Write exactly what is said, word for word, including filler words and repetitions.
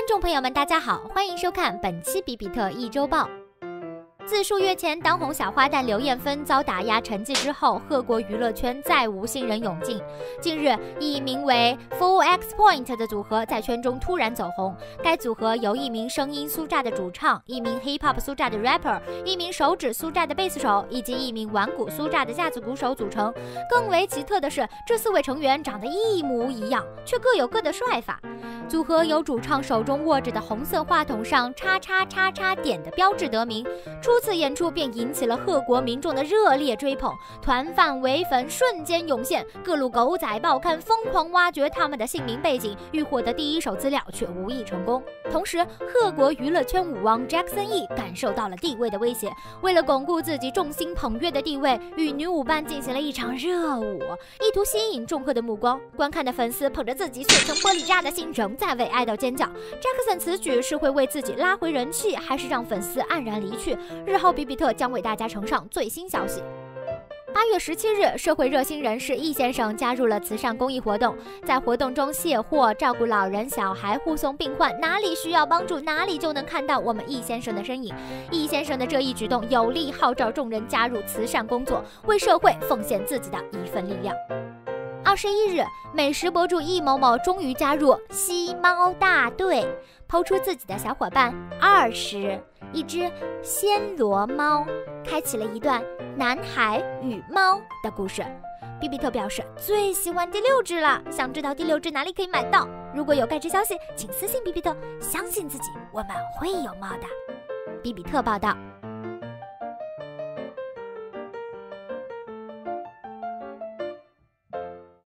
观众朋友们，大家好，欢迎收看本期比比特一周报。自数月前当红小花旦刘艳芬遭打压沉寂之后，各国娱乐圈再无新人涌进。近日，一名为 fullXPoint 的组合在圈中突然走红。该组合由一名声音苏炸的主唱、一名 hip hop 苏炸的 rapper、一名手指苏炸的贝斯手以及一名玩鼓苏炸的架子鼓手组成。更为奇特的是，这四位成员长得一模一样，却各有各的帅法。组合由主唱手中握着的红色话筒上叉叉叉叉点的标志得名。初次演出便引起了各国民众的热烈追捧，团饭唯粉瞬间涌现，各路狗仔报刊疯狂挖掘他们的姓名背景，欲获得第一手资料，却无一成功。同时，各国娱乐圈舞王 Jackson Yi 感受到了地位的威胁，为了巩固自己众星捧月的地位，与女舞伴进行了一场热舞，意图吸引众客的目光。观看的粉丝捧着自己碎成玻璃渣的心仍在为爱豆尖叫。Jackson 此举是会为自己拉回人气，还是让粉丝黯然离去？日后比比特将为大家呈上最新消息。八月十七日，社会热心人士易先生加入了慈善公益活动，在活动中卸货、照顾老人、小孩、护送病患，哪里需要帮助，哪里就能看到我们易先生的身影。易先生的这一举动有力号召众人加入慈善工作，为社会奉献自己的一份力量。二十一日，美食博主易某某终于加入吸猫大队，抛出自己的小伙伴二十。一只暹罗猫，开启了一段男孩与猫的故事。比比特表示最喜欢第六只了，想知道第六只哪里可以买到？如果有该只消息，请私信比比特。相信自己，我们会有猫的。比比特报道。